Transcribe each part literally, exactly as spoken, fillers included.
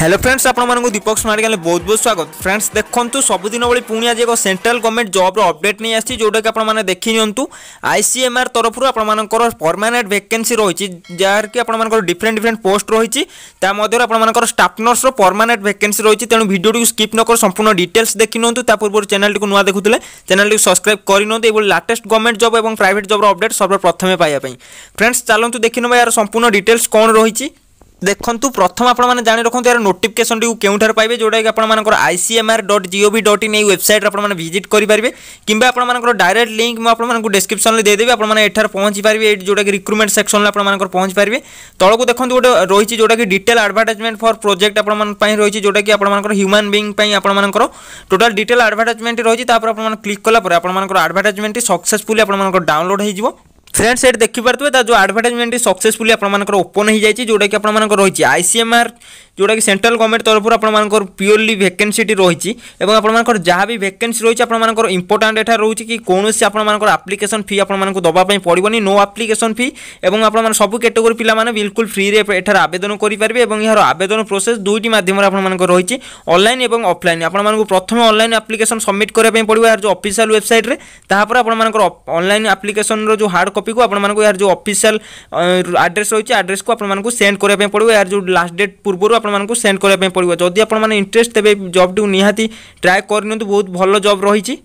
Hello friends आपंक दीपक smart ज्ञान बहुत बहुत स्वागत फ्रेंड्स देखो सबुदिन भाई पुणी आज एक सेंट्रल गवर्नमेंट जॉब रो अपडेट नहीं आसी जोटा कि आपने देखी आईसीएमआर तरफ आपर परमानेंट वैकेंसी रही जार कि आपर डिफरेंट डिफरेंट पोस्ट रही आपर स्टाफ नर्स रो परमानेंट वैकेंसी रही तेणु वीडियो को स्किप न कर संपूर्ण डिटेल्स देखी नुंतु पूर्व चैनल को नुआ देखुले चैनल को सब्सक्राइब कर लेटेस्ट गवर्नमेंट जॉब और प्राइवेट जॉब रो अपडेट सर्वप्रथम पाइबापी फ्रेंड्स चलतु देखी ना यार संपूर्ण डिटेल्स कौन रही देखु प्रथम आपने जानी रखते यार नोटिफिकेशन टी के पाइबे जोटा कि आपर आईसीएमआर डट जीओवी डट इन वेबसाइट आपने विजिट करेंगे कि आपर डायरेक्ट लिंक मुझे डिस्क्रिप्शन में देदेवी आपठार पहुँची पारे जोटा कि रिक्रुटमेंट सेक्शन में आपर पहुँच पारे तौक देखो गोटे रही जोटा कि डिटेल एडवर्टाइजमेंट फॉर प्रोजेक्ट आपंपाई रही जोटा कि आपर ह्यूमन बीइंग पर टोटल डिटेल एडवर्टाइजमेंट रही क्लिक कलापर आपर एडवर्टाइजमेंट सक्सेसफुली आपर डाउनलोड हो फ्रेंड्स ये देखी पारे जो एडवर्टाइजमेंट सक्सेसफुली आपर ओपन हो जाए जोटा कि आपर रही आईसीएमआर जोटा कि सेंट्रल गवर्नमेंट तरफ आपर प्योरली वैकेंसी रही आपर जहाँ भी वैकेंसी रही आपर इंपोर्टेंट एटा रही कि कौन से आपर एप्लिकेशन फी आपको दवाई पड़ोनी नो एप्लिकेशन फी और आपर सबू कैटेगोरी पिला बिल्कुल फ्री रे एठार आवेदन करेंगे और यार आवेदन प्रोसेस दुईटी मध्यम आपर रही ऑनलाइन और ऑफलाइन आपर प्रथम ऑनलाइन एप्लिकेशन सबमिट करने पड़ो यार जो ऑफिशियल वेबसाइट रे तापर आपर ऑनलाइन एप्लिकेशन रो जो हार्ड कॉपी को आपर यार जो ऑफिशियल एड्रेस रही एड्रेस को आपर सेंड करने पड़ो यार जो लास्ट डेट पूर्व आपको सेंड करने पड़ो जदि आप इंटरेस्ट तेरे जॉब टी निहाती ट्राए करनी बहुत भल जॉब रही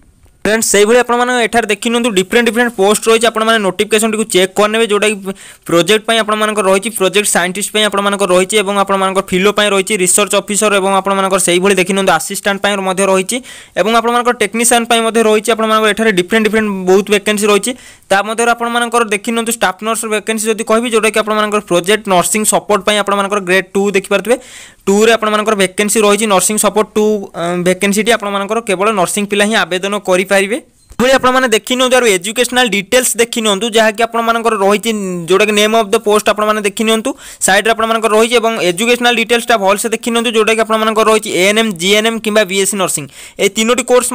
फ्रेंड्स से भाई आपार देखी नुँ डिफरेंट डिफरेंट पोस्ट रही है नोटिफिकेशन टी चेक करने जोटा कि प्रोजेक्ट आपर रही प्रोजेक्ट साइंटिस्ट आपर रही आपर फिलो रही रिसर्च ऑफिसर और आपर से भाई देखी नुँ असिस्टेंट रही आपर टेक्नीशियन रही आपर एठार डिफरेंट डिफरेंट बहुत वैकेंसी रही आपर देखी नुँ स्टाफ नर्स वैकेंसी जो कह जोटा कि आपर प्रोजेक्ट नर्सिंग सपोर्ट आपर ग्रेड टू देखिपे टू रे आपर वैकेंसी रही नर्सिंग सपोर्ट टू वैकेंसी आपर केवल नर्सिंग पिला ही आवेदन कर आपने देखी नुँ यार एजुकेशनल डिटेल्स देखी नुँ जहाँकि आपर रही जोटा कि नेम ऑफ द पोस्ट आपने देखी नुँ साइड आपर रही एजुकेशनल डिटेल्सटा भल से देखी नुँ जोटा कि आपर रही एएनएम जीएनएम कि बीएससी नर्सिंग ए तीनोटी कोर्स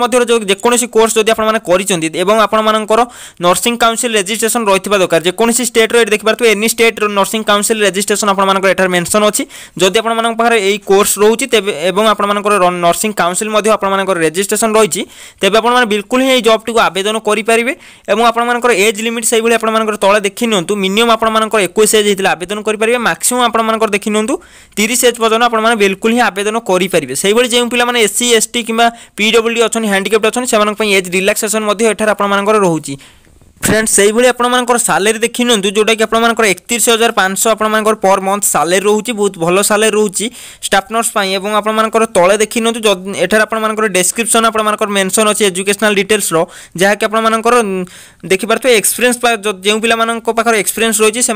जेकोसी कोर्स जब आपर नर्सिंग काउंसिल रजिस्ट्रेशन रही दरकार जेकोसी स्टेट रेट देखिए any state nursing council registration आपर मेंशन अच्छी जदि आपर यही कोर्स रोचे तेज आपर नर्सिंग काउंसिल आपर रजिस्ट्रेशन रही तेज आप बिल्कुल ही जॉब टी आवेदन करेंगे और आपर एज लिमिट से भाई आपर तले देखी नुँ मिनिमम आपर इक्कीस एज होता है आवेदन करेंगे मैक्सिमम आपर देखी नुँ तीस एज पर्यटन आपर बिल्कुल ही आवेदन करेंगे से भाई जो पाने एससी एसटी कि पीडब्ल्यूडी अच्छा हैंडिकैप्ड अच्छा से एज रिलैक्सेशन आपर रोचे फ्रेंड्स से भाई आपर सालेरी देखी नुँ जोटा कि आपर एकतीस हजार पाँच सौ आपर पर मंथ सालेरी रोचे बहुत भल सालेरी रोचे स्टाफ नर्स और आपर तले देखी नुँ एठार आपर डिस्क्रिप्शन आपर मेंशन अच्छे एजुकेशनल डिटेल्स रो जहाँकि आपर देखिपे एक्सपीरियंस जो पाखे एक्सपीरियंस रही से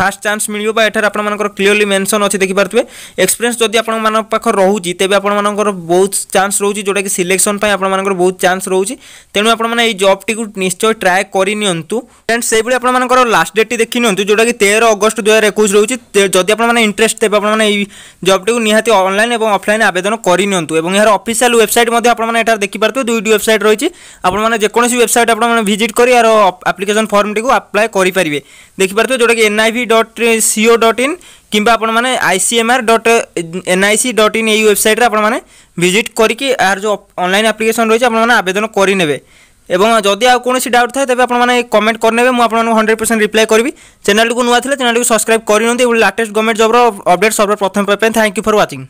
फास्ट चान्स मिले एठार आपर क्लीयरली मेंशन अच्छे देखिपे एक्सपीरियंस जब आपर पाखे रोचे तेज आपर बहुत चान्स रोचे जोटा कि सिलेक्शन आपर बहुत चान्स रोचे तेणु आपर जॉब टी निश्चय ट्राए फ्रेंड्स से भाई लास्ट डेट टी देखी नुँ जोटा कि तेरह अगस्त दुई हजार एकुश रोचे जदि आप इंटरेस्ट तेज आप जॉब टी निहाती ऑनलाइन और ऑफलाइन आवेदन करनी यार ऑफिशियल वेबसाइट आप देखिपे दुईट वेबसाइट रही आपने जेकोसी वेबसाइट आप विजिट कर यार एप्लिकेशन फॉर्म टी अप्लाई करेंगे देखिपे जोटा कि N I V dot C O dot in कि आपने I C M R dot N I C dot in ये वेबसाइट आपने विजिट करके यार जो ऑनलाइन एप्लिकेशन रही है आवेदन करेंगे और जदि आ कोनोसी डाउट थाए तबे आपने कमेंट करने मुझे हंड्रेड परसेंट रिप्लाई करी चैनल को नुआ चैनल को सब्सक्राइब कर लेटेस्ट गवर्नमेंट जॉब रो अपडेट सर्वप्रथम पाइबे थैंक यू फॉर वाचिंग।